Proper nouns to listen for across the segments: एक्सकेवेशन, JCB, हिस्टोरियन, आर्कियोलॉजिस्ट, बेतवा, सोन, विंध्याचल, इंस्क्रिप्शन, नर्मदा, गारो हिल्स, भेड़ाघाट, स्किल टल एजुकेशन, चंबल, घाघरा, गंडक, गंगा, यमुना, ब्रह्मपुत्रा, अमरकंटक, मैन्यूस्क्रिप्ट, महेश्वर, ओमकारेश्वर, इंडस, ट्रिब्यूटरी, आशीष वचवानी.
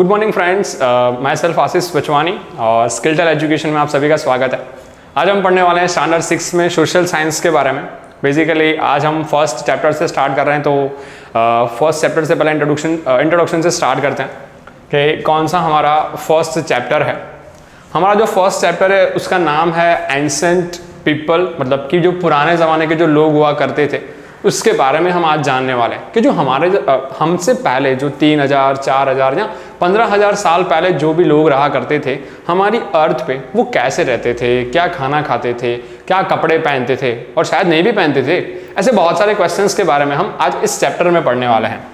Good morning friends, myself आशीष वचवानी और स्किल टल एजुकेशन में आप सभी का स्वागत है। आज हम पढ़ने वाले हैं स्टैंडर्ड 6 में सोशल साइंस के बारे में। बेसिकली आज हम फर्स्ट चैप्टर से स्टार्ट कर रहे हैं, तो फर्स्ट चैप्टर से पहले इंट्रोडक्शन से स्टार्ट करते हैं कि कौन सा हमारा फर्स्ट चैप्टर है। हमारा जो फर्स्ट चैप्टर है उसका नाम है एंशेंट पीपल, मतलब कि जो पुराने ज़माने के जो लोग हुआ करते थे उसके बारे में हम आज जानने वाले हैं कि जो हमारे हमसे पहले जो 3000, 4000 या 15000 साल पहले जो भी लोग रहा करते थे हमारी अर्थ पे, वो कैसे रहते थे, क्या खाना खाते थे, क्या कपड़े पहनते थे और शायद नहीं भी पहनते थे। ऐसे बहुत सारे क्वेश्चंस के बारे में हम आज इस चैप्टर में पढ़ने वाले हैं।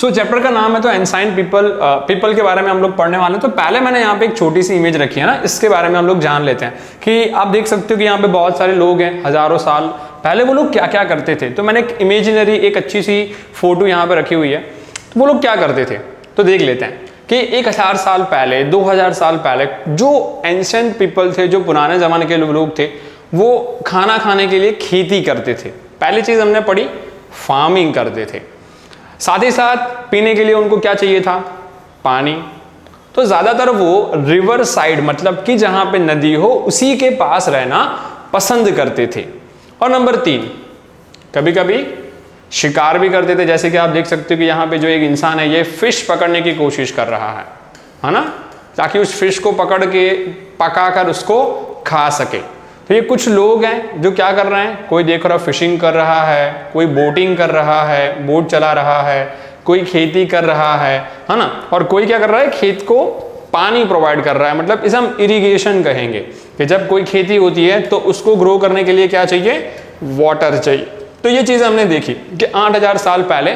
सो चैप्टर का नाम है तो एंशिएंट पीपल के बारे में हम लोग पढ़ने वाले हैं। तो पहले मैंने यहाँ पे एक छोटी सी इमेज रखी है ना, इसके बारे में हम लोग जान लेते हैं कि आप देख सकते हो कि यहाँ पे बहुत सारे लोग हैं, हजारों साल पहले वो लोग क्या क्या करते थे। तो मैंने एक इमेजिनरी एक अच्छी सी फोटो यहाँ पे रखी हुई है, तो वो लोग क्या करते थे तो देख लेते हैं कि 1000 साल पहले, 2000 साल पहले जो एंशिएंट पीपल थे, जो पुराने ज़माने के लोग थे, वो खाना खाने के लिए खेती करते थे। पहली चीज़ हमने पढ़ी फार्मिंग करते थे। साथ ही साथ पीने के लिए उनको क्या चाहिए था, पानी। तो ज़्यादातर वो रिवर साइड, मतलब कि जहाँ पे नदी हो उसी के पास रहना पसंद करते थे। और नंबर 3, कभी कभी शिकार भी करते थे। जैसे कि आप देख सकते हो कि यहाँ पे जो एक इंसान है ये फिश पकड़ने की कोशिश कर रहा है ना, ताकि उस फिश को पकड़ के पकाकर उसको खा सके। तो ये कुछ लोग हैं जो क्या कर रहे हैं, कोई देख रहा फिशिंग कर रहा है, कोई बोटिंग कर रहा है, बोट चला रहा है, कोई खेती कर रहा है ना, और कोई क्या कर रहा है, खेत को पानी प्रोवाइड कर रहा है। मतलब इसे हम इरिगेशन कहेंगे कि जब कोई खेती होती है तो उसको ग्रो करने के लिए क्या चाहिए, वाटर चाहिए। तो ये चीज़ हमने देखी कि 8000 साल पहले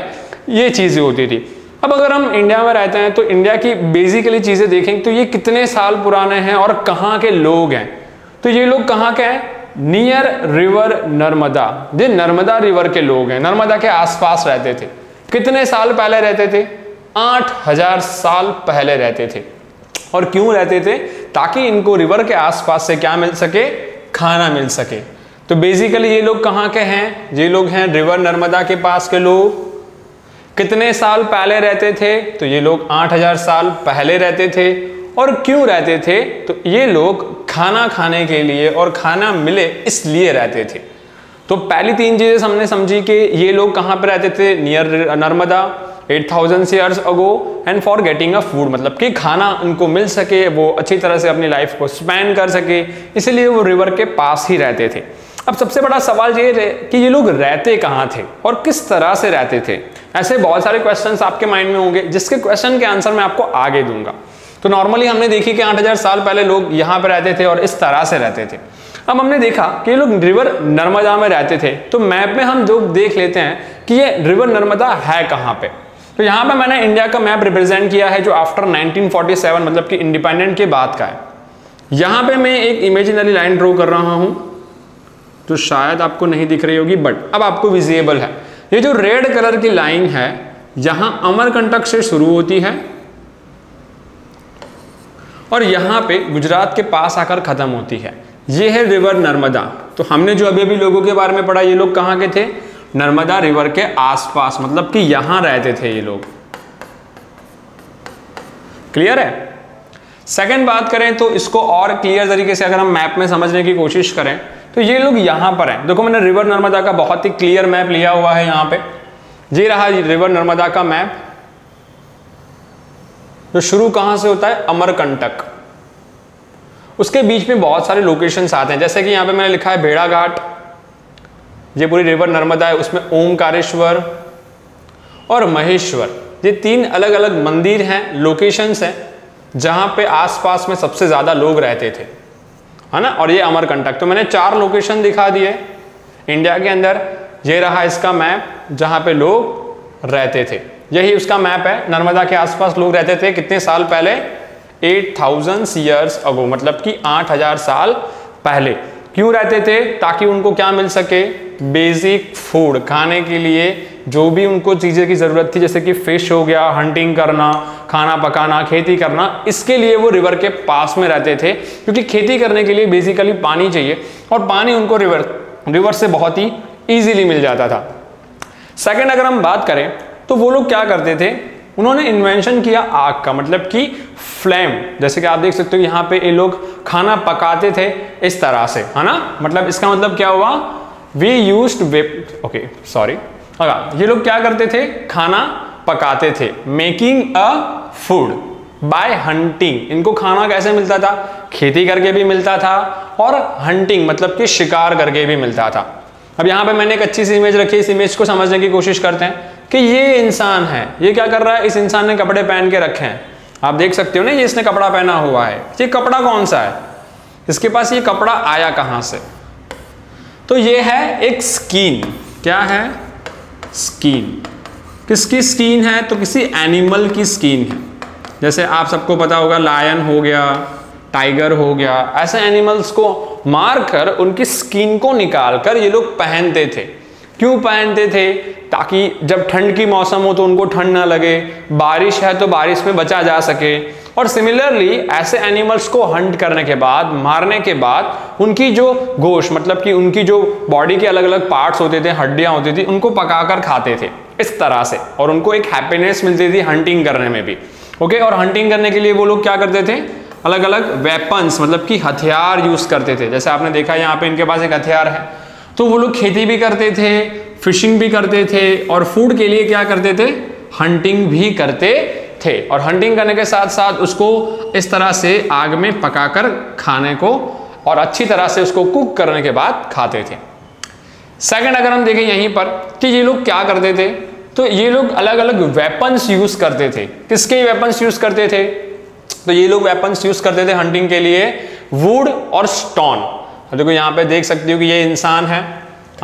ये चीज़ें होती थी। अब अगर हम इंडिया में रहते हैं तो इंडिया की बेसिकली चीज़ें देखें तो ये कितने साल पुराने हैं और कहाँ के लोग हैं। तो ये लोग कहाँ के हैं, नियर रिवर नर्मदा, ये नर्मदा रिवर के लोग हैं, नर्मदा के आसपास रहते थे। कितने साल पहले रहते थे, 8000 साल पहले रहते थे। और क्यों रहते थे, ताकि इनको रिवर के आसपास से क्या मिल सके, खाना मिल सके। तो बेसिकली ये लोग कहाँ के हैं, ये लोग हैं रिवर नर्मदा के पास के लोग। कितने साल पहले रहते थे, तो ये लोग 8000 साल पहले रहते थे। और क्यों रहते थे, तो ये लोग खाना खाने के लिए और खाना मिले इसलिए रहते थे। तो पहली 3 चीज़ें हमने समझी कि ये लोग कहाँ पर रहते थे, near नर्मदा, 8000 years ago and for getting a food, मतलब कि खाना उनको मिल सके, वो अच्छी तरह से अपनी लाइफ को स्पेंड कर सके, इसलिए वो रिवर के पास ही रहते थे। अब सबसे बड़ा सवाल ये है कि ये लोग रहते कहाँ थे और किस तरह से रहते थे। ऐसे बहुत सारे क्वेश्चंस आपके माइंड में होंगे जिसके क्वेश्चन के आंसर मैं आपको आगे दूंगा। तो नॉर्मली हमने देखी कि 8000 साल पहले लोग यहाँ पर रहते थे और इस तरह से रहते थे। अब हमने देखा कि ये लोग रिवर नर्मदा में रहते थे। तो मैप में हम जो देख लेते हैं कि ये रिवर नर्मदा है कहाँ पर। तो यहाँ पे मैंने इंडिया का मैप रिप्रेजेंट किया है जो आफ्टर 1947, मतलब कि इंडिपेंडेंट के बाद का है। यहाँ पे मैं एक इमेजिनरी लाइन ड्रॉ कर रहा हूँ जो शायद आपको नहीं दिख रही होगी, बट अब आपको विजिबल है। ये जो रेड कलर की लाइन है यहाँ अमरकंटक से शुरू होती है और यहाँ पे गुजरात के पास आकर खत्म होती है। ये है रिवर नर्मदा। तो हमने जो अभी अभी लोगों के बारे में पढ़ा, ये लोग कहाँ के थे, नर्मदा रिवर के आसपास, मतलब कि यहां रहते थे ये लोग। क्लियर है। सेकंड बात करें तो इसको और क्लियर तरीके से अगर हम मैप में समझने की कोशिश करें तो ये लोग यहां पर हैं। देखो मैंने रिवर नर्मदा का बहुत ही क्लियर मैप लिया हुआ है। यहां पे ये रहा रिवर नर्मदा का मैप, जो शुरू कहां से होता है, अमरकंटक। उसके बीच में बहुत सारे लोकेशंस आते हैं, जैसे कि यहां पे मैंने लिखा है भेड़ाघाट, ये पूरी रिवर नर्मदा है, उसमें ओमकारेश्वर और महेश्वर, ये 3 अलग अलग मंदिर हैं, लोकेशंस हैं जहाँ पे आसपास में सबसे ज़्यादा लोग रहते थे, है ना। और ये अमरकंटक, तो मैंने 4 लोकेशन दिखा दिए इंडिया के अंदर। ये रहा इसका मैप जहाँ पे लोग रहते थे, यही उसका मैप है, नर्मदा के आसपास लोग रहते थे। कितने साल पहले, 8000 ईयर्स अगो, मतलब कि 8000 साल पहले। क्यों रहते थे, ताकि उनको क्या मिल सके, बेसिक फूड, खाने के लिए जो भी उनको चीज़ें की ज़रूरत थी, जैसे कि फिश हो गया, हंटिंग करना, खाना पकाना, खेती करना, इसके लिए वो रिवर के पास में रहते थे। क्योंकि खेती करने के लिए बेसिकली पानी चाहिए और पानी उनको रिवर से बहुत ही ईजिली मिल जाता था। सेकंड, अगर हम बात करें तो वो लोग क्या करते थे, उन्होंने इन्वेंशन किया आग का, मतलब कि फ्लेम। जैसे कि आप देख सकते हो यहाँ पे ये लोग खाना पकाते थे इस तरह से, है ना। मतलब इसका मतलब क्या हुआ, वी यूज्ड वेप, ओके सॉरी, ये लोग क्या करते थे, खाना पकाते थे। Making a food by hunting, इनको खाना कैसे मिलता था, खेती करके भी मिलता था और हंटिंग मतलब कि शिकार करके भी मिलता था। अब यहाँ पे मैंने एक अच्छी सी इमेज रखी, इस इमेज को समझने की कोशिश करते हैं कि ये इंसान है, ये क्या कर रहा है, इस इंसान ने कपड़े पहन के रखे हैं, आप देख सकते हो ना, ये इसने कपड़ा पहना हुआ है। ये कपड़ा कौन सा है, इसके पास ये कपड़ा आया कहाँ से, तो ये है एक स्किन। क्या है, स्किन। किसकी स्किन है, तो किसी एनिमल की स्किन है। जैसे आप सबको पता होगा लायन हो गया, टाइगर हो गया, ऐसे एनिमल्स को मारकर उनकी स्किन को निकालकर ये लोग पहनते थे। क्यों पहनते थे, ताकि जब ठंड की मौसम हो तो उनको ठंड ना लगे, बारिश है तो बारिश में बचा जा सके। और सिमिलरली ऐसे एनिमल्स को हंट करने के बाद, मारने के बाद उनकी जो गोश्त मतलब कि उनकी जो बॉडी के अलग अलग पार्ट्स होते थे, हड्डियाँ होती थी, उनको पकाकर खाते थे इस तरह से। और उनको एक हैप्पीनेस मिलती थी हंटिंग करने में भी, ओके। और हंटिंग करने के लिए वो लोग क्या करते थे, अलग अलग वेपन्स मतलब कि हथियार यूज़ करते थे। जैसे आपने देखा यहाँ पे इनके पास एक हथियार है, तो वो लोग खेती भी करते थे, फिशिंग भी करते थे और फूड के लिए क्या करते थे, हंटिंग भी करते थे। और हंटिंग करने के साथ साथ उसको इस तरह से आग में पकाकर खाने को और अच्छी तरह से उसको कुक करने के बाद खाते थे। सेकंड, अगर हम देखें यहीं पर कि ये लोग क्या करते थे, तो ये लोग अलग अलग वेपन्स यूज करते थे। किसके वेपन्स यूज करते थे, तो ये लोग वेपन्स यूज करते थे हंटिंग के लिए वुड और स्टोन। देखो यहाँ पे देख सकते हो कि ये इंसान है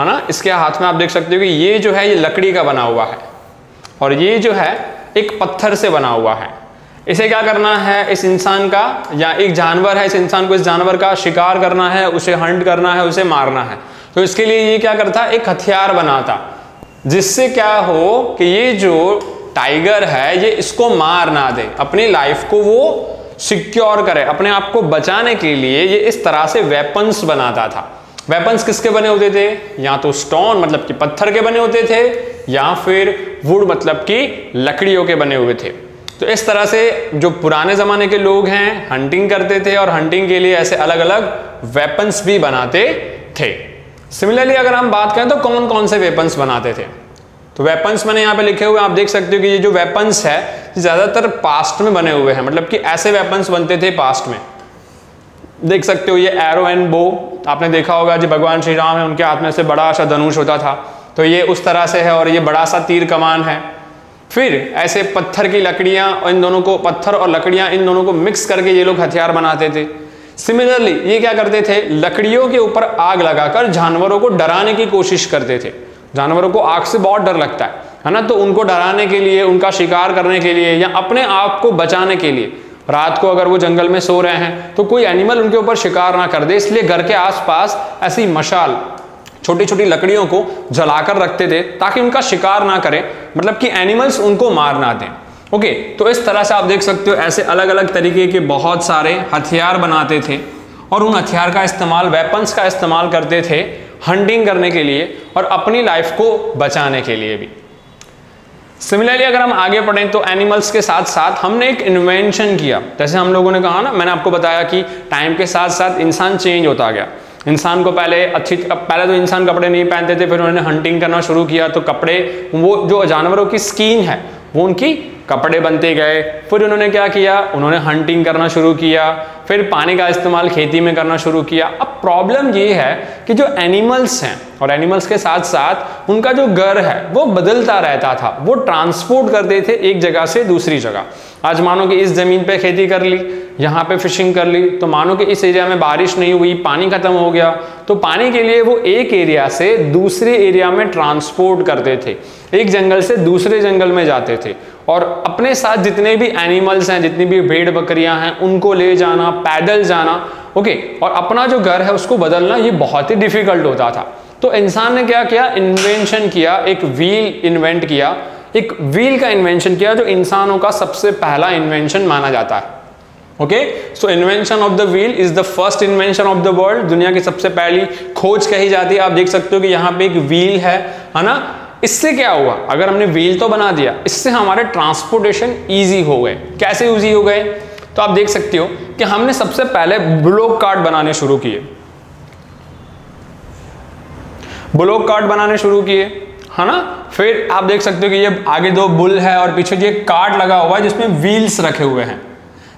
ना, इसके हाथ में आप देख सकते हो कि ये जो है ये लकड़ी का बना हुआ है और ये जो है एक पत्थर से बना हुआ है। इसे क्या करना है, इस इंसान का, या एक जानवर है, इस इंसान को इस जानवर का शिकार करना है, उसे हंट करना है, उसे मारना है। तो इसके लिए ये क्या करता, एक हथियार बनाता, जिससे क्या हो कि ये जो टाइगर है ये इसको मार ना दे, अपनी लाइफ को वो सिक्योर करे। अपने आप को बचाने के लिए ये इस तरह से वेपन्स बनाता था। वेपन्स किसके बने होते थे, या तो स्टोन मतलब कि पत्थर के बने होते थे या फिर वुड मतलब कि लकड़ियों के बने हुए थे। तो इस तरह से जो पुराने ज़माने के लोग हैं हंटिंग करते थे और हंटिंग के लिए ऐसे अलग अलग वेपन्स भी बनाते थे। सिमिलरली अगर हम बात करें तो कौन कौन से वेपन्स बनाते थे, तो वेपन्स मैंने यहाँ पे लिखे हुए, आप देख सकते हो कि ये जो वेपन्स है ज़्यादातर पास्ट में बने हुए हैं। मतलब कि ऐसे वेपन्स बनते थे पास्ट में, देख सकते हो ये एरो एंड बो, आपने देखा होगा जो भगवान श्री राम है उनके हाथ में से बड़ा सा धनुष होता था, तो ये उस तरह से है। और ये बड़ा सा तीर कमान है। फिर ऐसे पत्थर की लकड़ियाँ, और इन दोनों को, पत्थर और लकड़ियाँ इन दोनों को मिक्स करके ये लोग हथियार बनाते थे। सिमिलरली ये क्या करते थे, लकड़ियों के ऊपर आग लगाकर जानवरों को डराने की कोशिश करते थे। जानवरों को आग से बहुत डर लगता है ना, तो उनको डराने के लिए, उनका शिकार करने के लिए या अपने आप को बचाने के लिए, रात को अगर वो जंगल में सो रहे हैं तो कोई एनिमल उनके ऊपर शिकार ना कर दे, इसलिए घर के आसपास ऐसी मशाल, छोटी छोटी लकड़ियों को जलाकर रखते थे ताकि उनका शिकार ना करें, मतलब कि एनिमल्स उनको मार ना दें, ओके। तो इस तरह से आप देख सकते हो ऐसे अलग अलग तरीके के बहुत सारे हथियार बनाते थे और उन हथियार का इस्तेमाल, वेपन्स का इस्तेमाल करते थे हंटिंग करने के लिए और अपनी लाइफ को बचाने के लिए भी। सिमिलरली अगर हम आगे पढ़ें तो एनिमल्स के साथ साथ हमने एक इन्वेंशन किया। जैसे हम लोगों ने कहा ना, मैंने आपको बताया कि टाइम के साथ साथ इंसान चेंज होता गया। इंसान को पहले तो इंसान कपड़े नहीं पहनते थे, फिर उन्होंने हंटिंग करना शुरू किया तो कपड़े, वो जो जानवरों की स्किन है वो उनकी कपड़े बनते गए। फिर उन्होंने क्या किया, उन्होंने हंटिंग करना शुरू किया, फिर पानी का इस्तेमाल खेती में करना शुरू किया। अब प्रॉब्लम ये है कि जो एनिमल्स हैं और एनिमल्स के साथ साथ उनका जो घर है वो बदलता रहता था। वो ट्रांसपोर्ट करते थे एक जगह से दूसरी जगह। आज मानो कि इस ज़मीन पे खेती कर ली, यहाँ पे फिशिंग कर ली, तो मानो कि इस एरिया में बारिश नहीं हुई, पानी ख़त्म हो गया, तो पानी के लिए वो एक एरिया से दूसरे एरिया में ट्रांसपोर्ट करते थे, एक जंगल से दूसरे जंगल में जाते थे और अपने साथ जितने भी एनिमल्स हैं, जितनी भी भेड़ बकरियाँ हैं उनको ले जाना, पैदल जाना, ओके। और अपना जो घर है उसको बदलना ये बहुत ही डिफिकल्ट होता था। तो इंसान ने क्या किया, इन्वेंशन किया, एक व्हील इन्वेंट किया, एक व्हील का इन्वेंशन किया जो इंसानों का सबसे पहला इन्वेंशन माना जाता है, okay. So invention of the wheel is the first invention of the world, दुनिया की सबसे पहली खोज कही जाती है। आप देख सकते हो कि यहाँ पे एक व्हील है ना, इससे क्या हुआ, अगर हमने व्हील तो बना दिया, इससे हमारे ट्रांसपोर्टेशन ईजी हो गए। कैसे ईजी हो गए, तो आप देख सकते हो कि हमने सबसे पहले ब्लॉक कार्ट बनाने शुरू किए, ब्लॉक कार्ट बनाने शुरू किए, है ना। फिर आप देख सकते हो कि ये आगे दो बुल है और पीछे ये कार्ट लगा हुआ है जिसमें व्हील्स रखे हुए हैं,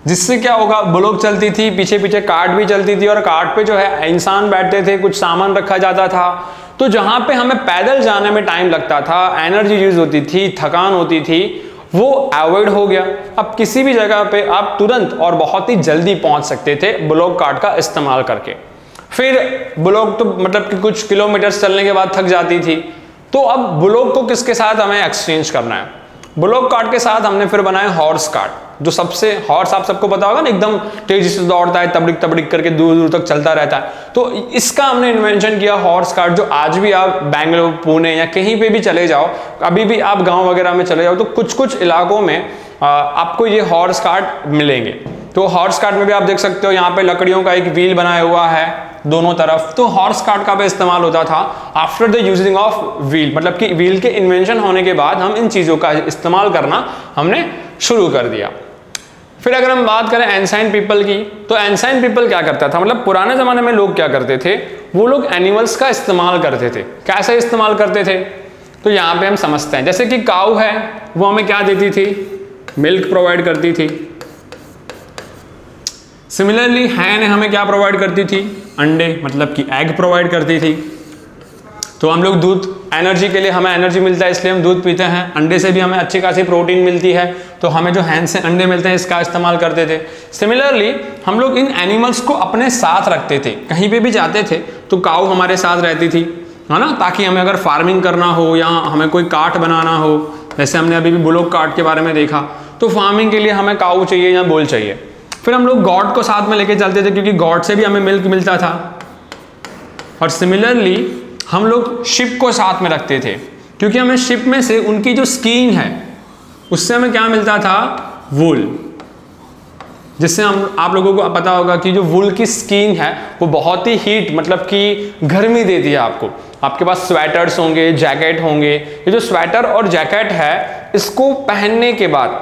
जिससे क्या होगा, ब्लॉक चलती थी, पीछे पीछे कार्ट भी चलती थी और कार्ट पे जो है इंसान बैठते थे, कुछ सामान रखा जाता था। तो जहाँ पे हमें पैदल जाने में टाइम लगता था, एनर्जी यूज होती थी, थकान होती थी, वो अवॉइड हो गया। अब किसी भी जगह पे आप तुरंत और बहुत ही जल्दी पहुँच सकते थे ब्लॉक कार्ट का इस्तेमाल करके। फिर ब्लॉक तो मतलब कि कुछ किलोमीटर्स चलने के बाद थक जाती थी, तो अब ब्लॉक को किसके साथ हमें एक्सचेंज करना है, ब्लॉक कार्ट के साथ हमने फिर बनाया हॉर्स कार्ट। जो सबसे हॉर्स आप सबको पता होगा ना, एकदम तेजी से दौड़ता है, तबड़िक तबड़िक करके दूर दूर तक चलता रहता है। तो इसका हमने इन्वेंशन किया हॉर्स कार्ट, जो आज भी आप बेंगलोर, पुणे या कहीं पे भी चले जाओ, अभी भी आप गांव वगैरह में चले जाओ तो कुछ कुछ इलाकों में आपको ये हॉर्स कार्ट मिलेंगे। तो हॉर्स कार्ट में भी आप देख सकते हो यहाँ पे लकड़ियों का एक व्हील बनाया हुआ है दोनों तरफ। तो हॉर्स कार्ट का भी इस्तेमाल होता था after the using of wheel, मतलब कि व्हील के इन्वेंशन होने के बाद हम इन चीज़ों का इस्तेमाल करना हमने शुरू कर दिया। फिर अगर हम बात करें एंशिएंट पीपल की, तो एंशिएंट पीपल क्या करता था, मतलब पुराने ज़माने में लोग क्या करते थे, वो लोग एनिमल्स का इस्तेमाल करते थे। कैसे इस्तेमाल करते थे, तो यहाँ पर हम समझते हैं, जैसे कि काऊ है, वो हमें क्या देती थी, मिल्क प्रोवाइड करती थी। सिमिलरली हैन हमें क्या प्रोवाइड करती थी, अंडे, मतलब कि एग प्रोवाइड करती थी। तो हम लोग दूध, एनर्जी के लिए हमें एनर्जी मिलता है इसलिए हम दूध पीते हैं, अंडे से भी हमें अच्छी खासी प्रोटीन मिलती है, तो हमें जो हैन से अंडे मिलते हैं इसका इस्तेमाल करते थे। सिमिलरली हम लोग इन एनिमल्स को अपने साथ रखते थे, कहीं पे भी जाते थे तो काऊ हमारे साथ रहती थी, है ना, ताकि हमें अगर फार्मिंग करना हो या हमें कोई कार्ट बनाना हो, जैसे हमने अभी भी ब्लॉक कार्ट के बारे में देखा, तो फार्मिंग के लिए हमें काऊ चाहिए या बुल चाहिए। फिर हम लोग गॉड को साथ में लेके चलते थे क्योंकि गॉड से भी हमें मिल्क मिलता था। और सिमिलरली हम लोग शिप को साथ में रखते थे क्योंकि हमें शिप में से उनकी जो स्किन है उससे हमें क्या मिलता था, वूल, जिससे हम आप लोगों को पता होगा कि जो वूल की स्किन है वो बहुत ही हीट, मतलब कि गर्मी देती है आपको। आपके पास स्वेटर्स होंगे, जैकेट होंगे, ये जो स्वेटर और जैकेट है इसको पहनने के बाद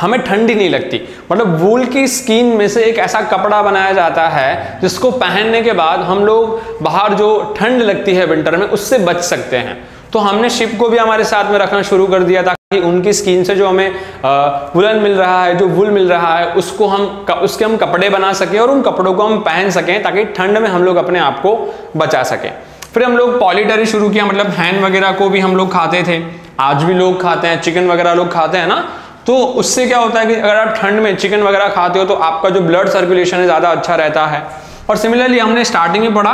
हमें ठंडी नहीं लगती, मतलब वूल की स्किन में से एक ऐसा कपड़ा बनाया जाता है जिसको पहनने के बाद हम लोग बाहर जो ठंड लगती है विंटर में उससे बच सकते हैं। तो हमने शिप को भी हमारे साथ में रखना शुरू कर दिया ताकि उनकी स्किन से जो हमें वुलन मिल रहा है, जो वूल मिल रहा है, उसको उसके हम कपड़े बना सकें और उन कपड़ों को हम पहन सकें ताकि ठंड में हम लोग अपने आप को बचा सकें। फिर हम लोग पॉलीटरी शुरू किया, मतलब हैन वगैरह को भी हम लोग खाते थे, आज भी लोग खाते हैं, चिकन वगैरह लोग खाते हैं ना। तो उससे क्या होता है कि अगर आप ठंड में चिकन वगैरह खाते हो तो आपका जो ब्लड सर्कुलेशन है ज़्यादा अच्छा रहता है। और सिमिलरली हमने स्टार्टिंग में पढ़ा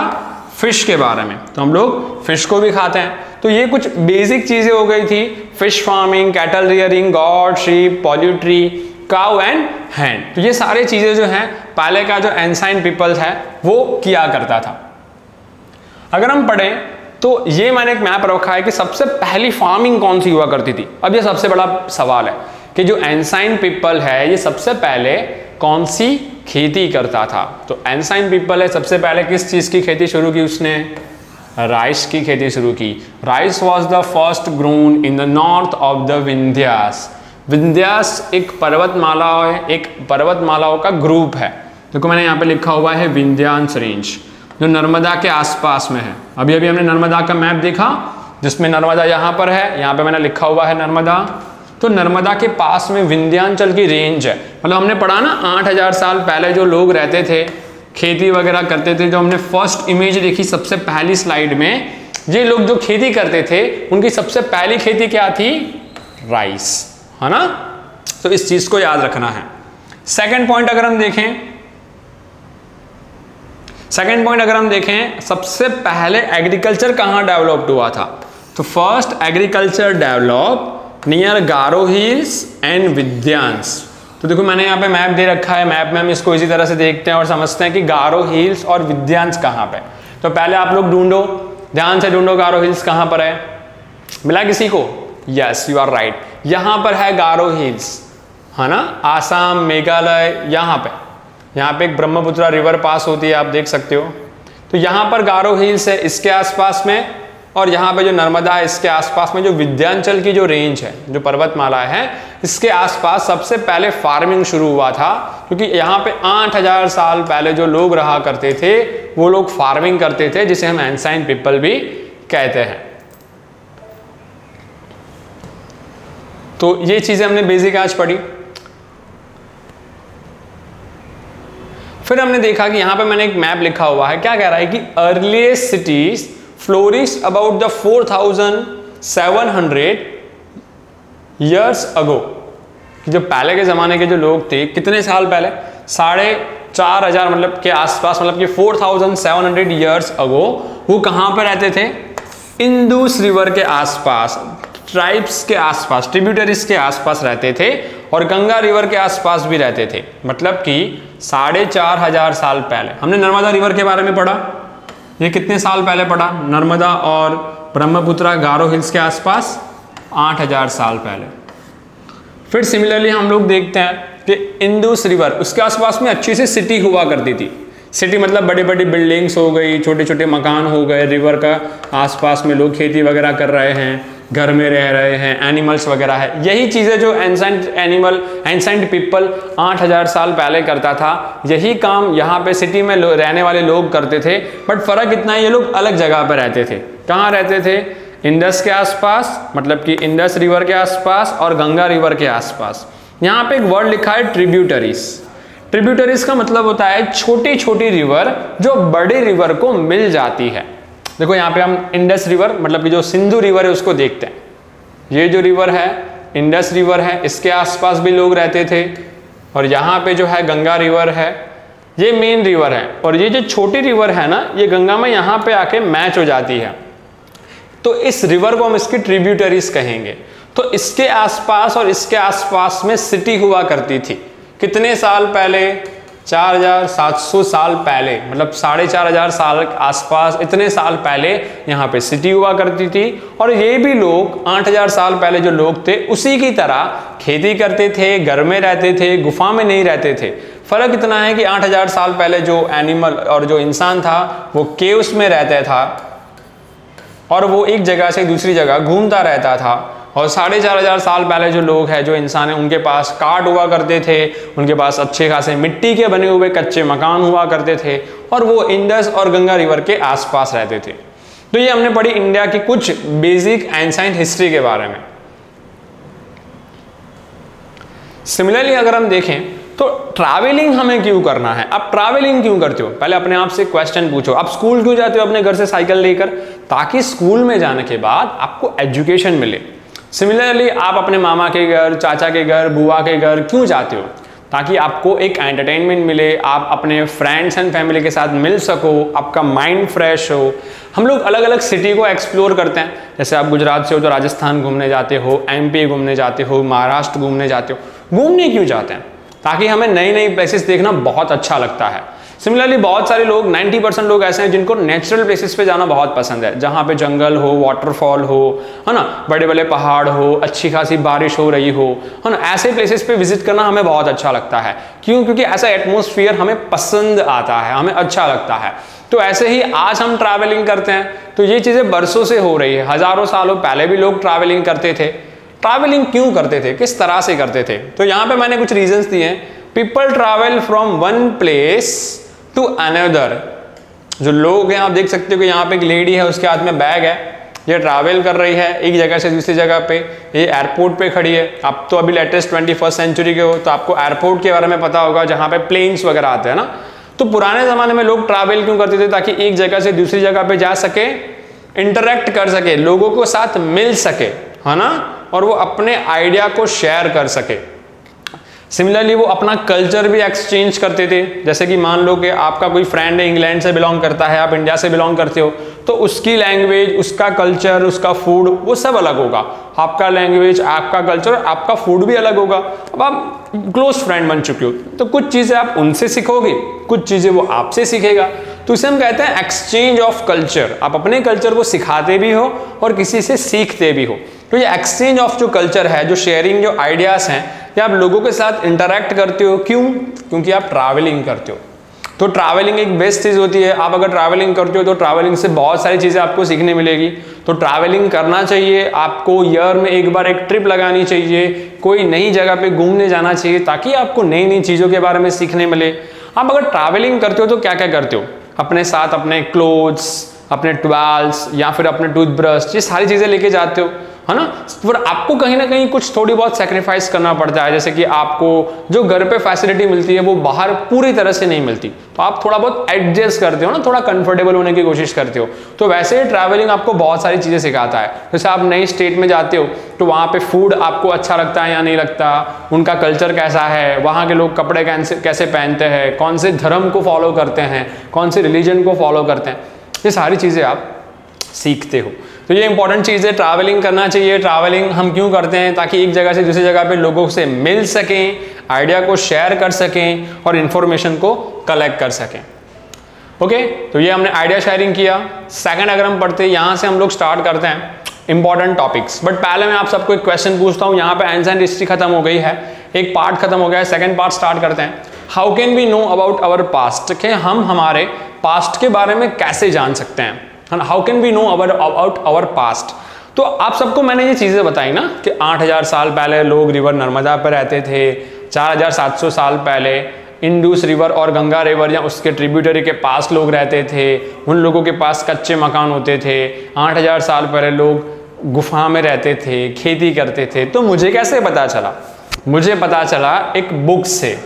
फिश के बारे में, तो हम लोग फिश को भी खाते हैं। तो ये कुछ बेसिक चीज़ें हो गई थी, fish farming, cattle rearing, goat, sheep, poultry, cow and hen. तो ये सारी चीज़ें जो हैं पहले का जो एंशिएंट पीपल्स है वो किया करता था। अगर हम पढ़ें तो ये मैंने एक मैप रखा है कि सबसे पहली फार्मिंग कौन सी हुआ करती थी। अब ये सबसे बड़ा सवाल है कि जो एंशिएंट पीपल है ये सबसे पहले कौन सी खेती करता था। तो एंशिएंट पीपल है सबसे पहले किस चीज़ की खेती शुरू की उसने, राइस की खेती शुरू की। Rice was the first grown in the north of the Vindhyas. Vindhyas एक पर्वतमाला है, एक पर्वतमालाओं का ग्रुप है। देखो तो मैंने यहाँ पे लिखा हुआ है विंध्यास रेंज, जो नर्मदा के आसपास में है। अभी अभी हमने नर्मदा का मैप देखा जिसमें नर्मदा यहाँ पर है, यहाँ पर मैंने लिखा हुआ है नर्मदा। तो नर्मदा के पास में विंध्याचल की रेंज है, मतलब हमने पढ़ा ना 8000 साल पहले जो लोग रहते थे, खेती वगैरह करते थे। जो हमने फर्स्ट इमेज देखी सबसे पहली स्लाइड में, ये लोग जो खेती करते थे उनकी सबसे पहली खेती क्या थी, राइस, है ना। तो इस चीज़ को याद रखना है। सेकेंड पॉइंट अगर हम देखें सबसे पहले एग्रीकल्चर कहाँ डेवलप्ड हुआ था, तो first agriculture develop near गारो हिल्स and Vindhyas. तो देखो मैंने यहाँ पे मैप दे रखा है, मैप में हम इसको इसी तरह से देखते हैं और समझते हैं कि गारो हिल्स और विंध्यास कहाँ पे। तो पहले आप लोग ढूंढो, ध्यान से ढूंढो गारो हिल्स कहाँ पर है। मिला किसी को? यस, यू आर राइट, यहाँ पर है गारो हिल्स, है ना, आसाम, मेघालय। यहाँ पे एक ब्रह्मपुत्रा रिवर पास होती है, आप देख सकते हो। तो यहाँ पर गारो हिल्स है, इसके आसपास में और यहाँ पे जो नर्मदा है इसके आसपास में जो विंध्याचल की जो रेंज है, जो पर्वतमाला है, इसके आसपास सबसे पहले फार्मिंग शुरू हुआ था, क्योंकि यहाँ पे 8000 साल पहले जो लोग रहा करते थे वो लोग फार्मिंग करते थे, जिसे हम एंसाइन पीपल भी कहते हैं। तो ये चीज़ें हमने बेसिक आज पढ़ी। फिर हमने देखा कि यहाँ पे मैंने एक मैप लिखा हुआ है, क्या कह रहा है कि earliest cities flourish about the 4700 years ago. जो पहले के ज़माने के जो लोग थे, कितने साल पहले, 4500 मतलब के आसपास, मतलब कि 4700 ईयर्स अगो, वो कहाँ पर रहते थे? इंडस रिवर के आसपास, ट्राइब्स के आसपास, ट्रिब्यूटरीज के आसपास रहते थे और गंगा रिवर के आसपास भी रहते थे। मतलब कि 4500 साल पहले। हमने नर्मदा रिवर के बारे में पढ़ा, ये कितने साल पहले पढ़ा, नर्मदा और ब्रह्मपुत्रा गारो हिल्स के आसपास 8000 साल पहले। फिर सिमिलरली हम लोग देखते हैं कि इंडस रिवर, उसके आसपास में अच्छी सी सिटी हुआ करती थी। सिटी मतलब बड़ी बड़ी बिल्डिंग्स हो गई, छोटे छोटे मकान हो गए, रिवर का आसपास में लोग खेती वगैरह कर रहे हैं, घर में रह रहे हैं, एनिमल्स वगैरह है। यही चीज़ें जो एंसेंट पीपल 8000 साल पहले करता था, यही काम यहाँ पे सिटी में रहने वाले लोग करते थे। बट फ़र्क इतना है, ये लोग अलग जगह पे रहते थे। कहाँ रहते थे? इंडस के आसपास, मतलब कि इंडस रिवर के आसपास और गंगा रिवर के आसपास। यहाँ पे एक वर्ड लिखा है ट्रिब्यूटरीज। ट्रिब्यूटरीज का मतलब होता है छोटी छोटी रिवर जो बड़े रिवर को मिल जाती है। देखो यहाँ पे हम इंडस रिवर मतलब कि जो सिंधु रिवर है उसको देखते हैं। ये जो रिवर है इंडस रिवर है, इसके आसपास भी लोग रहते थे, और यहाँ पे जो है गंगा रिवर है, ये मेन रिवर है, और ये जो छोटी रिवर है ना, ये गंगा में यहाँ पे आके मैच हो जाती है, तो इस रिवर को हम इसकी ट्रिब्यूटरीज कहेंगे। तो इसके आसपास और इसके आसपास में सिटी हुआ करती थी। कितने साल पहले? 4700 साल पहले, मतलब 4500 साल के आसपास, इतने साल पहले यहाँ पे सिटी हुआ करती थी। और ये भी लोग 8000 साल पहले जो लोग थे उसी की तरह खेती करते थे, घर में रहते थे, गुफा में नहीं रहते थे। फ़र्क इतना है कि 8000 साल पहले जो एनिमल और जो इंसान था वो केव्स में रहता था, और वो एक जगह से दूसरी जगह घूमता रहता था। और 4500 साल पहले जो लोग हैं, जो इंसान हैं, उनके पास काट हुआ करते थे, उनके पास अच्छे खासे मिट्टी के बने हुए कच्चे मकान हुआ करते थे, और वो इंडस और गंगा रिवर के आसपास रहते थे। तो ये हमने पढ़ी इंडिया की कुछ बेसिक एंशिएंट हिस्ट्री के बारे में। सिमिलरली अगर हम देखें तो ट्रैवलिंग हमें क्यों करना है? आप ट्रैवलिंग क्यों करते हो? पहले अपने आप से क्वेश्चन पूछो, आप स्कूल क्यों जाते हो अपने घर से साइकिल लेकर? ताकि स्कूल में जाने के बाद आपको एजुकेशन मिले। सिमिलरली आप अपने मामा के घर, चाचा के घर, बुआ के घर क्यों जाते हो? ताकि आपको एक एंटरटेनमेंट मिले, आप अपने फ्रेंड्स एंड फैमिली के साथ मिल सको, आपका माइंड फ्रेश हो। हम लोग अलग अलग सिटी को एक्सप्लोर करते हैं। जैसे आप गुजरात से हो तो राजस्थान घूमने जाते हो, MP घूमने जाते हो, महाराष्ट्र घूमने जाते हो। घूमने क्यों जाते हैं? ताकि हमें नई नई प्लेसेस देखना बहुत अच्छा लगता है। सिमिलरली बहुत सारे लोग, 90% लोग ऐसे हैं जिनको नेचुरल प्लेसेस पे जाना बहुत पसंद है, जहाँ पे जंगल हो, वाटरफॉल हो, है ना, बड़े बड़े पहाड़ हो, अच्छी खासी बारिश हो रही हो, है ना, ऐसे प्लेसेस पे विजिट करना हमें बहुत अच्छा लगता है। क्यों? क्योंकि ऐसा एटमोसफियर हमें पसंद आता है, हमें अच्छा लगता है। तो ऐसे ही आज हम ट्रैवलिंग करते हैं। तो ये चीज़ें बरसों से हो रही है, हज़ारों सालों पहले भी लोग ट्रैवलिंग करते थे। ट्रैवलिंग क्यों करते थे, किस तरह से करते थे? तो यहाँ पर मैंने कुछ रीजन्स दिए हैं। People travel from one place to another. जो लोग हैं, आप देख सकते हो कि यहाँ पे एक लेडी है, उसके हाथ में बैग है, ये ट्रैवल कर रही है एक जगह से दूसरी जगह पे। ये एयरपोर्ट पे खड़ी है। आप तो अभी लेटेस्ट 21st सेंचुरी के हो तो आपको एयरपोर्ट के बारे में पता होगा, जहाँ पे प्लेन्स वगैरह आते हैं ना। तो पुराने ज़माने में लोग ट्रैवल क्यों करते थे? ताकि एक जगह से दूसरी जगह पर जा सके, इंटरेक्ट कर सके, लोगों को साथ मिल सके, है ना, और वो अपने आइडिया को शेयर कर सके। सिमिलरली वो अपना कल्चर भी एक्सचेंज करते थे। जैसे कि मान लो कि आपका कोई फ्रेंड है, इंग्लैंड से बिलोंग करता है, आप इंडिया से बिलोंग करते हो, तो उसकी लैंग्वेज, उसका कल्चर, उसका फूड, वो सब अलग होगा। आपका लैंग्वेज, आपका कल्चर, आपका फूड भी अलग होगा। अब आप क्लोज फ्रेंड बन चुके हो, तो कुछ चीज़ें आप उनसे सीखोगे, कुछ चीज़ें वो आपसे सीखेगा। तो इसे हम कहते हैं एक्सचेंज ऑफ कल्चर। आप अपने कल्चर को सिखाते भी हो और किसी से सीखते भी हो। तो ये एक्सचेंज ऑफ जो कल्चर है, जो शेयरिंग, जो आइडियाज़ हैं, या आप लोगों के साथ इंटरेक्ट करते हो। क्यों? क्योंकि आप ट्रैवलिंग करते हो। तो ट्रैवलिंग एक बेस्ट चीज़ होती है। आप अगर ट्रैवलिंग करते हो तो ट्रैवलिंग से बहुत सारी चीज़ें आपको सीखने मिलेगी। तो ट्रैवलिंग करना चाहिए, आपको ईयर में एक बार एक ट्रिप लगानी चाहिए, कोई नई जगह पे घूमने जाना चाहिए ताकि आपको नई नई चीज़ों के बारे में सीखने मिले। आप अगर ट्रैवलिंग करते हो तो क्या क्या करते हो? अपने साथ अपने क्लोथ्स, अपने टॉवल्स या फिर अपने टूथब्रश, ये सारी चीज़ें लेके जाते हो, है ना। पर आपको कहीं ना कहीं कुछ थोड़ी बहुत सेक्रीफाइस करना पड़ता है, जैसे कि आपको जो घर पे फैसिलिटी मिलती है वो बाहर पूरी तरह से नहीं मिलती, तो आप थोड़ा बहुत एडजस्ट करते हो ना, थोड़ा कंफर्टेबल होने की कोशिश करते हो। तो वैसे ही ट्रैवलिंग आपको बहुत सारी चीज़ें सिखाता है। जैसे आप नई स्टेट में जाते हो तो वहाँ पे फूड आपको अच्छा लगता है या नहीं लगता, उनका कल्चर कैसा है, वहाँ के लोग कपड़े कैसे पहनते हैं, कौन से धर्म को फॉलो करते हैं, कौन से रिलीजन को फॉलो करते हैं, ये सारी चीज़ें आप सीखते हो। तो ये इंपॉर्टेंट चीज़ है, ट्रैवलिंग करना चाहिए। ट्रैवलिंग हम क्यों करते हैं? ताकि एक जगह से दूसरी जगह पे लोगों से मिल सकें, आइडिया को शेयर कर सकें और इन्फॉर्मेशन को कलेक्ट कर सकें। ओके, तो ये हमने आइडिया शेयरिंग किया। सेकंड, अगर हम पढ़ते हैं, यहाँ से हम लोग स्टार्ट करते हैं इंपॉर्टेंट टॉपिक्स। बट पहले मैं आप सबको एक क्वेश्चन पूछता हूँ। यहाँ पर एंस एंड हिस्ट्री खत्म हो गई है, एक पार्ट खत्म हो गया है, सेकेंड पार्ट स्टार्ट करते हैं। How can we know about our past, के हम हमारे पास्ट के बारे में कैसे जान सकते हैं? How can we know about our past. तो आप सबको मैंने ये चीज़ें बताई ना कि 8000 साल पहले लोग रिवर नर्मदा पर रहते थे, 4700 साल पहले इंडस रिवर और गंगा रिवर या उसके ट्रिब्यूटरी के पास लोग रहते थे, उन लोगों के पास कच्चे मकान होते थे, 8000 साल पहले लोग गुफा में रहते थे, खेती करते थे। तो मुझे कैसे पता चला? मुझे पता चला एक बुक से।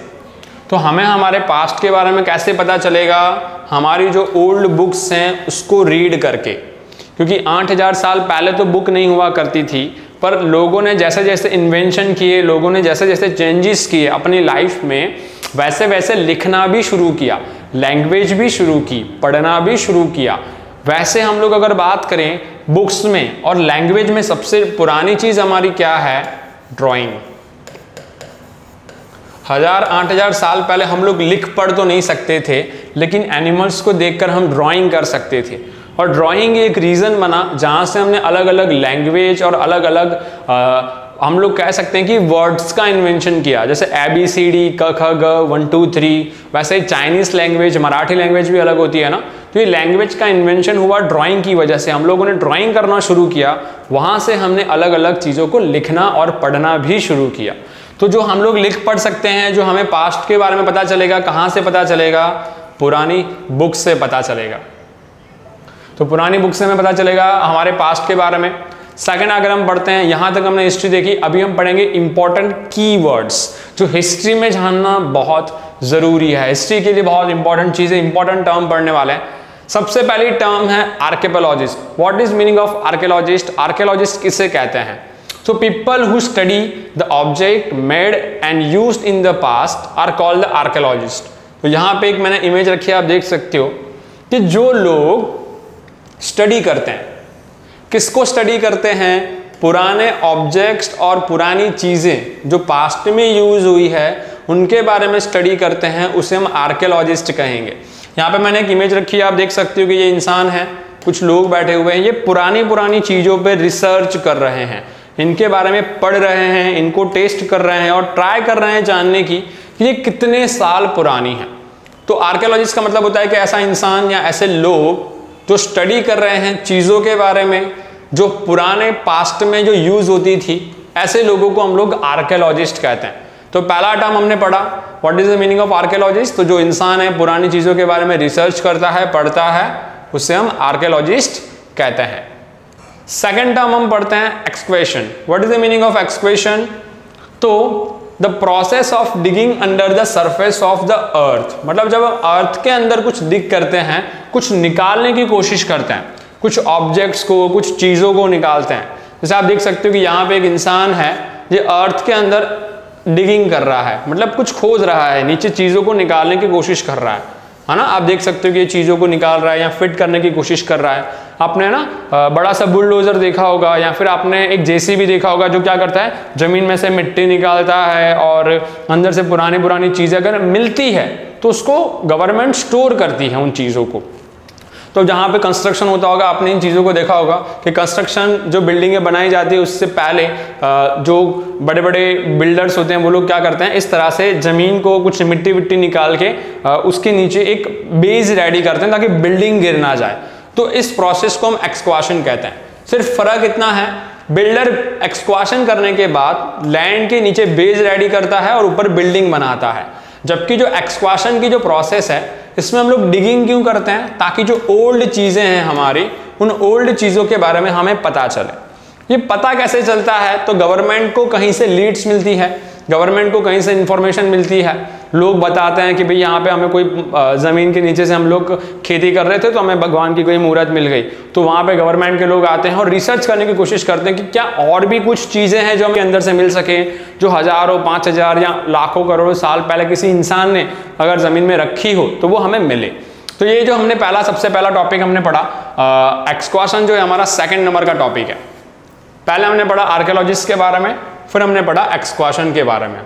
तो हमें हमारे पास्ट के बारे में कैसे पता चलेगा? हमारी जो ओल्ड बुक्स हैं उसको रीड करके, क्योंकि 8000 साल पहले तो बुक नहीं हुआ करती थी, पर लोगों ने जैसे जैसे इन्वेंशन किए, लोगों ने जैसे जैसे चेंजेस किए अपनी लाइफ में, वैसे वैसे लिखना भी शुरू किया, लैंग्वेज भी शुरू की, पढ़ना भी शुरू किया। वैसे हम लोग अगर बात करें बुक्स में और लैंग्वेज में, सबसे पुरानी चीज़ हमारी क्या है? ड्राॅइंग। 1000-8000 साल पहले हम लोग लिख पढ़ तो नहीं सकते थे, लेकिन एनिमल्स को देखकर हम ड्राइंग कर सकते थे। और ड्राइंग एक रीज़न बना जहाँ से हमने अलग अलग लैंग्वेज और अलग अलग हम लोग कह सकते हैं कि वर्ड्स का इन्वेंशन किया, जैसे ABCD, क ख ग 1 2 3। वैसे चाइनीज़ लैंग्वेज, मराठी लैंग्वेज भी अलग होती है ना। तो ये लैंग्वेज का इन्वेंशन हुआ ड्राइंग की वजह से, हम लोगों ने ड्राइंग करना शुरू किया, वहाँ से हमने अलग अलग चीज़ों को लिखना और पढ़ना भी शुरू किया। तो जो हम लोग लिख पढ़ सकते हैं, जो हमें पास्ट के बारे में पता चलेगा, कहाँ से पता चलेगा? पुरानी बुक से पता चलेगा। तो पुरानी बुक से हमें पता चलेगा हमारे पास्ट के बारे में। सेकंड, अगर हम पढ़ते हैं, यहाँ तक हमने हिस्ट्री देखी, अभी हम पढ़ेंगे इंपॉर्टेंट कीवर्ड्स जो हिस्ट्री में जानना बहुत ज़रूरी है। हिस्ट्री के लिए बहुत इंपॉर्टेंट चीज़ें, इंपॉर्टेंट टर्म पढ़ने वाले हैं। सबसे पहली टर्म है आर्कियोलॉजिस्ट। What is meaning of आर्कियोलॉजिस्ट? आर्कियोलॉजिस्ट किसे कहते हैं? So people who study the object made and used in the past are called the archaeologists. तो यहाँ पे एक मैंने इमेज रखी है, आप देख सकते हो कि जो लोग स्टडी करते हैं, किसको स्टडी करते हैं? पुराने ऑब्जेक्ट्स और पुरानी चीज़ें जो पास्ट में यूज हुई है उनके बारे में स्टडी करते हैं, उसे हम आर्कियोलॉजिस्ट कहेंगे। यहाँ पे मैंने एक इमेज रखी है, आप देख सकते हो कि ये इंसान है, कुछ लोग बैठे हुए हैं, ये पुरानी चीज़ों पर रिसर्च कर रहे हैं, इनके बारे में पढ़ रहे हैं, इनको टेस्ट कर रहे हैं और ट्राई कर रहे हैं जानने की कि ये कितने साल पुरानी है। तो आर्कियोलॉजिस्ट का मतलब होता है कि ऐसा इंसान या ऐसे लोग जो स्टडी कर रहे हैं चीज़ों के बारे में जो पुराने पास्ट में जो यूज होती थी, ऐसे लोगों को हम लोग आर्कियोलॉजिस्ट कहते हैं। तो पहला टर्म हमने पढ़ा, what is the meaning of आर्कियोलॉजिस्ट। तो जो इंसान है पुरानी चीज़ों के बारे में रिसर्च करता है, पढ़ता है, उसे हम आर्कियोलॉजिस्ट कहते हैं। सेकेंड टर्म हम पढ़ते हैं एक्सकेवेशन। What is the meaning of एक्सकेवेशन? तो the process of digging under the surface of the earth. मतलब जब हम अर्थ के अंदर कुछ डिग करते हैं, कुछ निकालने की कोशिश करते हैं, कुछ ऑब्जेक्ट्स को, कुछ चीज़ों को निकालते हैं। जैसे आप देख सकते हो कि यहाँ पे एक इंसान है, ये अर्थ के अंदर डिगिंग कर रहा है, मतलब कुछ खोज रहा है, नीचे चीज़ों को निकालने की कोशिश कर रहा है ना। आप देख सकते हो कि ये चीज़ों को निकाल रहा है या फिट करने की कोशिश कर रहा है। आपने ना बड़ा सा बुलडोजर देखा होगा या फिर आपने एक JCB देखा होगा जो क्या करता है, ज़मीन में से मिट्टी निकालता है और अंदर से पुरानी चीज़ें अगर मिलती है तो उसको गवर्नमेंट स्टोर करती है उन चीज़ों को। तो जहाँ पे कंस्ट्रक्शन होता होगा आपने इन चीज़ों को देखा होगा कि कंस्ट्रक्शन जो बिल्डिंगें बनाई जाती है उससे पहले जो बड़े बड़े बिल्डर्स होते हैं वो लोग क्या करते हैं, इस तरह से ज़मीन को कुछ मिट्टी विट्टी निकाल के उसके नीचे एक बेस रेडी करते हैं ताकि बिल्डिंग गिर ना जाए। तो इस प्रोसेस को हम एक्सक्वाशन कहते हैं। सिर्फ फ़र्क इतना है, बिल्डर एक्सक्वाशन करने के बाद लैंड के नीचे बेस रेडी करता है और ऊपर बिल्डिंग बनाता है, जबकि जो एक्सक्वाशन की जो प्रोसेस है इसमें हम लोग डिगिंग क्यों करते हैं, ताकि जो ओल्ड चीज़ें हैं हमारी, उन ओल्ड चीज़ों के बारे में हमें पता चले। ये पता कैसे चलता है, तो गवर्नमेंट को कहीं से लीड्स मिलती है, गवर्नमेंट को कहीं से इन्फॉर्मेशन मिलती है, लोग बताते हैं कि भाई यहाँ पे हमें कोई ज़मीन के नीचे से हम लोग खेती कर रहे थे तो हमें भगवान की कोई मूर्त मिल गई, तो वहाँ पे गवर्नमेंट के लोग आते हैं और रिसर्च करने की कोशिश करते हैं कि क्या और भी कुछ चीज़ें हैं जो हमें अंदर से मिल सकें, जो हज़ारों 5,000 या लाखों करोड़ों साल पहले किसी इंसान ने अगर ज़मीन में रखी हो तो वो हमें मिले। तो ये जो हमने पहला, सबसे पहला टॉपिक हमने पढ़ा एक्सक्वाशन, जो है हमारा सेकेंड नंबर का टॉपिक है। पहले हमने पढ़ा आर्कियोलॉजिस्ट के बारे में, फिर हमने पढ़ा एक्सक्वाशन के बारे में।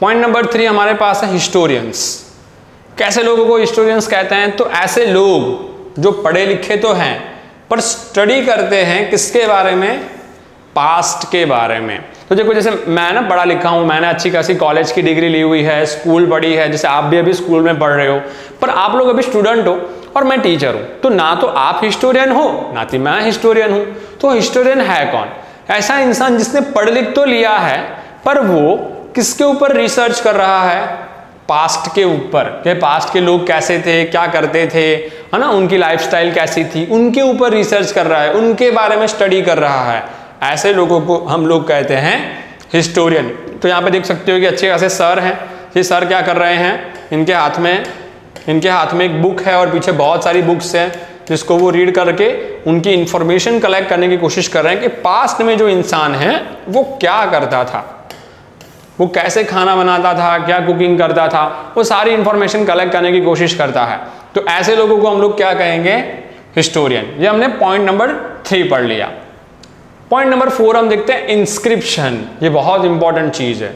पॉइंट नंबर 3 हमारे पास है हिस्टोरियंस। कैसे लोगों को हिस्टोरियंस कहते हैं, तो ऐसे लोग जो पढ़े लिखे तो हैं पर स्टडी करते हैं किसके बारे में, पास्ट के बारे में। तो देखो जैसे मैं ना पढ़ा लिखा हूँ, मैंने अच्छी खासी कॉलेज की डिग्री ली हुई है, स्कूल पढ़ी है, जैसे आप भी अभी स्कूल में पढ़ रहे हो, पर आप लोग अभी स्टूडेंट हो और मैं टीचर हूँ, तो ना तो आप हिस्टोरियन हो ना तो मैं हिस्टोरियन हूँ। तो हिस्टोरियन है कौन, ऐसा इंसान जिसने पढ़ लिख तो लिया है पर वो किसके ऊपर रिसर्च कर रहा है, पास्ट के ऊपर, कि पास्ट के लोग कैसे थे, क्या करते थे, है ना, उनकी लाइफस्टाइल कैसी थी, उनके ऊपर रिसर्च कर रहा है, उनके बारे में स्टडी कर रहा है। ऐसे लोगों को हम लोग कहते हैं हिस्टोरियन। तो यहाँ पे देख सकते हो कि अच्छे खासे सर हैं, ये सर क्या कर रहे हैं, इनके हाथ में एक बुक है और पीछे बहुत सारी बुक्स हैं जिसको वो रीड करके उनकी इंफॉर्मेशन कलेक्ट करने की कोशिश कर रहे हैं कि पास्ट में जो इंसान है वो क्या करता था, वो कैसे खाना बनाता था, क्या कुकिंग करता था, वो सारी इंफॉर्मेशन कलेक्ट करने की कोशिश करता है। तो ऐसे लोगों को हम लोग क्या कहेंगे, हिस्टोरियन। ये हमने पॉइंट नंबर 3 पढ़ लिया। पॉइंट नंबर 4 हम देखते हैं इंस्क्रिप्शन। ये बहुत इंपॉर्टेंट चीज़ है।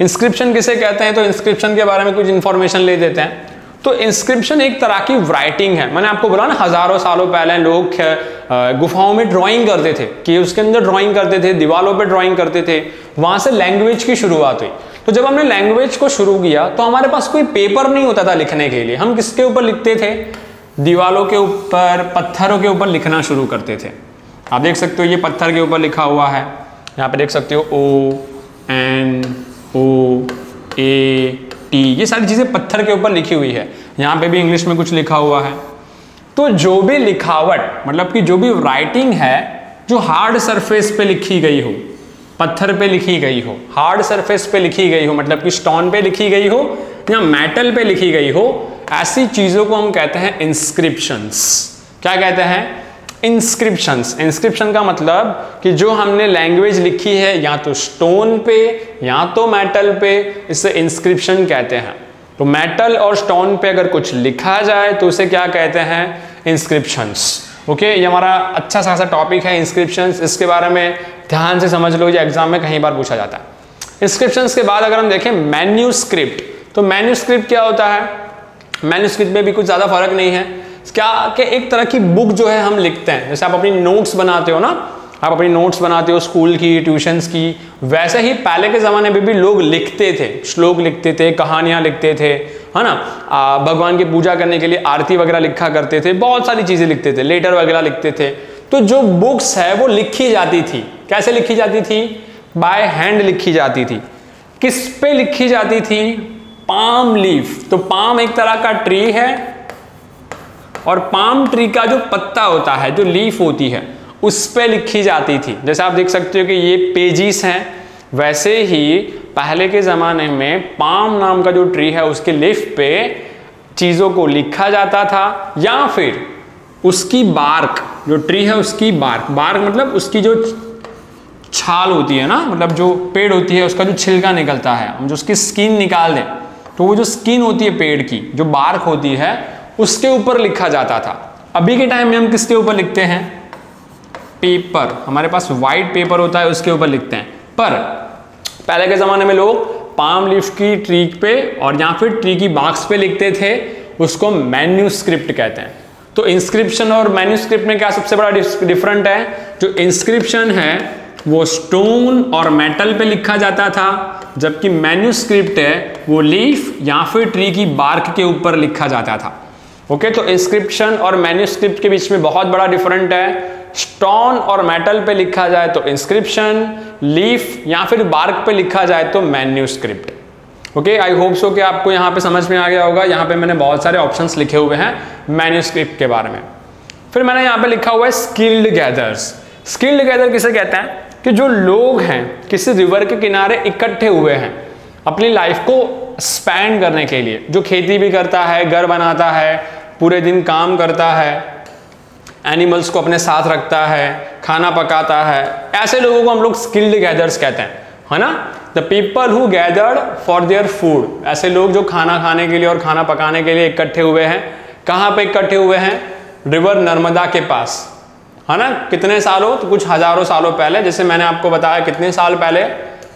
इंस्क्रिप्शन किसे कहते हैं, तो इंस्क्रिप्शन के बारे में कुछ इंफॉर्मेशन ले देते हैं। तो इंस्क्रिप्शन एक तरह की राइटिंग है। मैंने आपको बोला ना, हज़ारों सालों पहले लोग गुफाओं में ड्राइंग करते थे, कि उसके अंदर ड्राइंग करते थे, दीवारों पे ड्राइंग करते थे, वहाँ से लैंग्वेज की शुरुआत हुई। तो जब हमने लैंग्वेज को शुरू किया तो हमारे पास कोई पेपर नहीं होता था लिखने के लिए, हम किसके ऊपर लिखते थे, दीवारों के ऊपर, पत्थरों के ऊपर लिखना शुरू करते थे। आप देख सकते हो ये पत्थर के ऊपर लिखा हुआ है, यहाँ पर देख सकते हो ONOAT, ये सारी चीज़ें पत्थर के ऊपर लिखी हुई है। यहाँ पे भी इंग्लिश में कुछ लिखा हुआ है। तो जो भी लिखावट, मतलब कि जो भी राइटिंग है जो हार्ड सरफेस पे लिखी गई हो, पत्थर पे लिखी गई हो, हार्ड सरफेस पे लिखी गई हो, मतलब कि स्टोन पे लिखी गई हो या मेटल पे लिखी गई हो, ऐसी चीज़ों को हम कहते हैं इंस्क्रिप्शंस। क्या कहते हैं, इंस्क्रिप्शंस। इंस्क्रिप्शन का मतलब कि जो हमने लैंग्वेज लिखी है या तो स्टोन पे या तो मेटल पे, इसे इंस्क्रिप्शन कहते हैं। तो मेटल और स्टोन पे अगर कुछ लिखा जाए तो उसे क्या कहते हैं, इंस्क्रिप्शंस। ओके, ये हमारा अच्छा खासा टॉपिक है इंस्क्रिप्शंस। इसके बारे में ध्यान से समझ लो, ये एग्जाम में कई बार पूछा जाता है। इंस्क्रिप्शंस के बाद अगर हम देखें मैन्यूस्क्रिप्ट, तो मैन्यूस्क्रिप्ट क्या होता है, मैन्यूस्क्रिप्ट में भी कुछ ज़्यादा फर्क नहीं है क्या, कि एक तरह की बुक जो है हम लिखते हैं। जैसे आप अपनी नोट्स बनाते हो ना, आप अपनी नोट्स बनाते हो स्कूल की, ट्यूशन्स की, वैसे ही पहले के ज़माने में भी लोग लिखते थे, श्लोक लिखते थे, कहानियाँ लिखते थे, है ना, भगवान की पूजा करने के लिए आरती वगैरह लिखा करते थे, बहुत सारी चीज़ें लिखते थे, लेटर वगैरह लिखते थे। तो जो बुक्स है वो लिखी जाती थी। कैसे लिखी जाती थी, बाय हैंड लिखी जाती थी। किस पे लिखी जाती थी, पाम लीफ। तो पाम एक तरह का ट्री है और पाम ट्री का जो पत्ता होता है, जो लीफ होती है, उस पे लिखी जाती थी। जैसे आप देख सकते हो कि ये पेजेस हैं, वैसे ही पहले के ज़माने में पाम नाम का जो ट्री है उसके लीफ पे चीज़ों को लिखा जाता था, या फिर उसकी बार्क, जो ट्री है उसकी बार्क, बार्क मतलब उसकी जो छाल होती है ना, मतलब जो पेड़ होती है उसका जो छिलका निकलता है, हम जो उसकी स्किन निकाल दें तो वो जो स्किन होती है पेड़ की, जो बार्क होती है, उसके ऊपर लिखा जाता था। अभी के टाइम में हम किसके ऊपर लिखते हैं, पेपर, हमारे पास वाइट पेपर होता है उसके ऊपर लिखते हैं। पर पहले के ज़माने में लोग पाम लीफ की ट्री पे और या फिर ट्री की बाक्स पे लिखते थे उसको मैन्यूस्क्रिप्ट कहते हैं। तो इंस्क्रिप्शन और मैन्यूस्क्रिप्ट में क्या सबसे बड़ा डिफरेंट है? जो इंस्क्रिप्शन है वो स्टोन और मेटल पे लिखा जाता था, जबकि मैन्यूस्क्रिप्ट है वो लीफ या फिर ट्री की बार्क के ऊपर लिखा जाता था। ओके, तो इंस्क्रिप्शन और मैन्यूस्क्रिप्ट के बीच में बहुत बड़ा डिफरेंट है। स्टोन और मेटल पे लिखा जाए तो इंस्क्रिप्शन, लीफ या फिर बार्क पे लिखा जाए तो मैन्यूस्क्रिप्ट। Okay, I hope so कि आपको यहाँ पे समझ में आ गया होगा। यहाँ पे मैंने बहुत सारे ऑप्शंस लिखे हुए हैं मैन्यूस्क्रिप्ट के बारे में। फिर मैंने यहाँ पे लिखा हुआ है स्किल्ड गैदर्स। स्किल्ड गैदर किसे कहते हैं? कि जो लोग हैं किसी रिवर के किनारे इकट्ठे हुए हैं अपनी लाइफ को स्पैन करने के लिए, जो खेती भी करता है, घर बनाता है, पूरे दिन काम करता है, एनिमल्स को अपने साथ रखता है, खाना पकाता है, ऐसे लोगों को हम लोग स्किल्ड गैदर्स कहते हैं, है ना। The people who gathered for their food, ऐसे लोग जो खाना खाने के लिए और खाना पकाने के लिए इकट्ठे हुए हैं। कहाँ पे इकट्ठे हुए हैं? रिवर नर्मदा के पास, है ना। कितने सालों, तो कुछ हजारों सालों पहले, जैसे मैंने आपको बताया कितने साल पहले,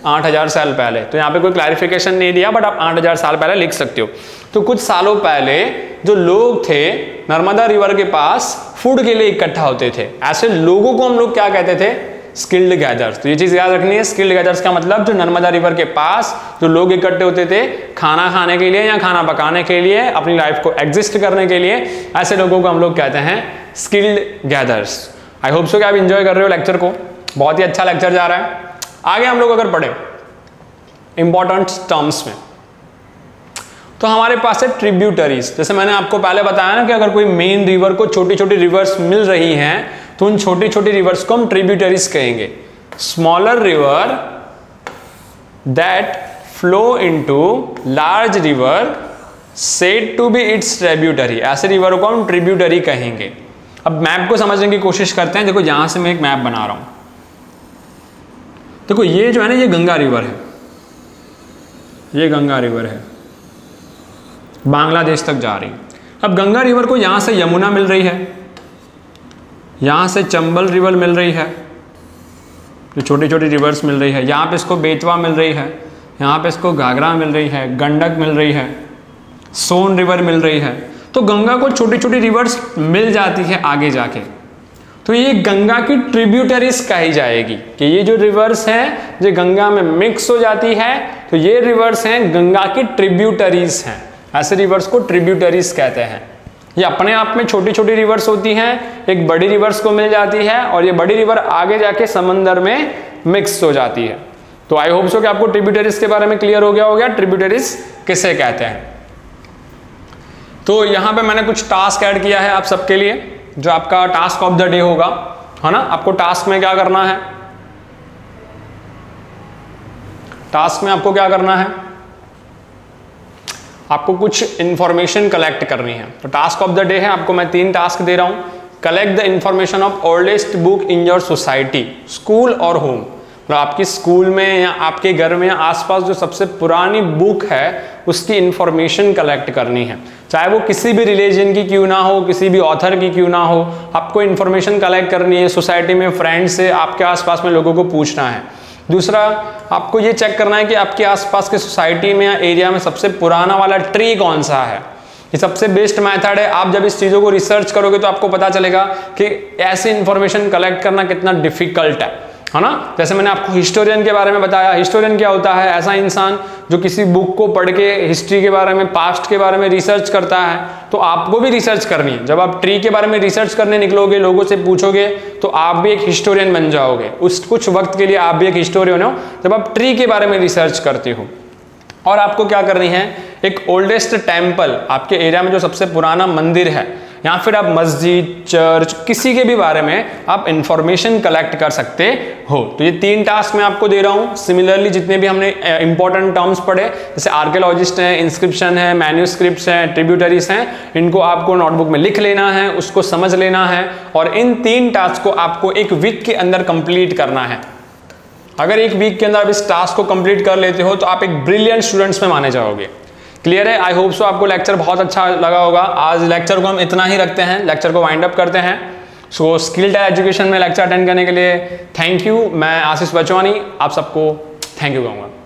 8000 साल पहले। तो यहाँ पे कोई क्लैरिफिकेशन नहीं दिया, बट आप 8000 साल पहले लिख सकते हो। तो कुछ सालों पहले जो लोग थे नर्मदा रिवर के पास फूड के लिए इकट्ठा होते थे, ऐसे लोगों को हम लोग क्या कहते थे? Skilled gathers. तो ये चीज़ याद रखनी है, स्किल्ड गैदर्स का मतलब जो नर्मदा रिवर के पास जो लोग इकट्ठे होते थे खाना खाने के लिए या खाना पकाने के लिए, अपनी लाइफ को एग्जिस्ट करने के लिए, ऐसे लोगों को हम लोग कहते हैं skilled gathers. I hope so कि आप एंजॉय कर रहे हो लेक्चर को, बहुत ही अच्छा लेक्चर जा रहा है। आगे हम लोग अगर पढ़े इंपॉर्टेंट टर्म्स में, तो हमारे पास है ट्रिब्यूटरीज। जैसे मैंने आपको पहले बताया ना कि अगर कोई मेन रिवर को छोटी छोटी रिवर्स मिल रही हैं तो उन छोटी छोटी रिवर्स को हम ट्रिब्यूटरीज कहेंगे। Smaller river that flow into large river said to be its ट्रिब्यूटरी, ऐसे रिवर को हम ट्रिब्यूटरी कहेंगे। अब मैप को समझने की कोशिश करते हैं। देखो यहां से मैं एक मैप बना रहा हूं। देखो ये जो है ना, ये गंगा रिवर है, ये गंगा रिवर है, बांग्लादेश तक जा रही है। अब गंगा रिवर को यहाँ से यमुना मिल रही है, यहाँ से चंबल रिवर मिल रही है, जो छोटी छोटी रिवर्स मिल रही है। यहाँ पे इसको बेतवा मिल रही है, यहाँ पे इसको घाघरा मिल रही है, गंडक मिल रही है, सोन रिवर मिल रही है। तो गंगा को छोटी छोटी रिवर्स मिल जाती है आगे जाके, तो ये गंगा की ट्रिब्यूटरीज कही जाएगी। कि ये जो रिवर्स हैं जो गंगा में मिक्स हो जाती है, तो ये रिवर्स हैं गंगा की ट्रिब्यूटरीज हैं, ऐसे रिवर्स को ट्रिब्यूटरीज कहते हैं। ये अपने आप में छोटी छोटी रिवर्स होती हैं, एक बड़ी रिवर्स को मिल जाती है और ये बड़ी रिवर आगे जाके समंदर में मिक्स हो जाती है। तो आई होप सो कि आपको ट्रिब्यूटरीज के बारे में क्लियर हो गया होगा, ट्रिब्यूटरीज किसे कहते हैं। तो यहाँ पे मैंने कुछ टास्क ऐड किया है आप सबके लिए, जो आपका टास्क ऑफ द डे होगा, है ना। आपको टास्क में क्या करना है? टास्क में आपको क्या करना है? आपको कुछ इंफॉर्मेशन कलेक्ट करनी है। तो टास्क ऑफ द डे है, आपको मैं 3 टास्क दे रहा हूं। Collect the information of oldest book in your society, school और होम। तो आपकी स्कूल में या आपके घर में या आसपास जो सबसे पुरानी बुक है उसकी इंफॉर्मेशन कलेक्ट करनी है, चाहे वो किसी भी रिलीजन की क्यों ना हो, किसी भी ऑथर की क्यों ना हो, आपको इन्फॉर्मेशन कलेक्ट करनी है। सोसाइटी में फ्रेंड से, आपके आसपास में लोगों को पूछना है। दूसरा, आपको ये चेक करना है कि आपके आसपास के सोसाइटी में या एरिया में सबसे पुराना वाला ट्री कौन सा है। ये सबसे बेस्ट मेथड है। आप जब इस चीज़ों को रिसर्च करोगे तो आपको पता चलेगा कि ऐसे इन्फॉर्मेशन कलेक्ट करना कितना डिफिकल्ट है ना। जैसे मैंने आपको हिस्टोरियन के बारे में बताया। हिस्टोरियन क्या होता है? ऐसा इंसान जो किसी बुक को पढ़ के हिस्ट्री के बारे में, पास्ट के बारे में रिसर्च करता है। तो आपको भी रिसर्च करनी है। जब आप ट्री के बारे में रिसर्च करने निकलोगे, लोगों से पूछोगे, तो आप भी एक हिस्टोरियन बन जाओगे। उस कुछ वक्त के लिए आप भी एक हिस्टोरियन हो जब आप ट्री के बारे में रिसर्च करते हो। और आपको क्या करनी है? एक ओल्डेस्ट टेम्पल, आपके एरिया में जो सबसे पुराना मंदिर है, या फिर आप मस्जिद, चर्च, किसी के भी बारे में आप इंफॉर्मेशन कलेक्ट कर सकते हो। तो ये 3 टास्क मैं आपको दे रहा हूँ। सिमिलरली जितने भी हमने इंपॉर्टेंट टर्म्स पढ़े, जैसे आर्कियोलॉजिस्ट हैं, इंस्क्रिप्शन है, मैन्यूस्क्रिप्ट्स हैं, ट्रिब्यूटरीज हैं, इनको आपको नोटबुक में लिख लेना है, उसको समझ लेना है और इन 3 टास्क को आपको एक वीक के अंदर कंप्लीट करना है। अगर एक वीक के अंदर आप इस टास्क को कंप्लीट कर लेते हो तो आप एक ब्रिलियंट स्टूडेंट्स में माने जाओगे। क्लियर है? आई होप सो आपको लेक्चर बहुत अच्छा लगा होगा। आज लेक्चर को हम इतना ही रखते हैं, लेक्चर को वाइंड अप करते हैं। सो स्किल टल एजुकेशन में लेक्चर अटेंड करने के लिए थैंक यू। मैं आशीष वचवानी आप सबको थैंक यू कहूँगा।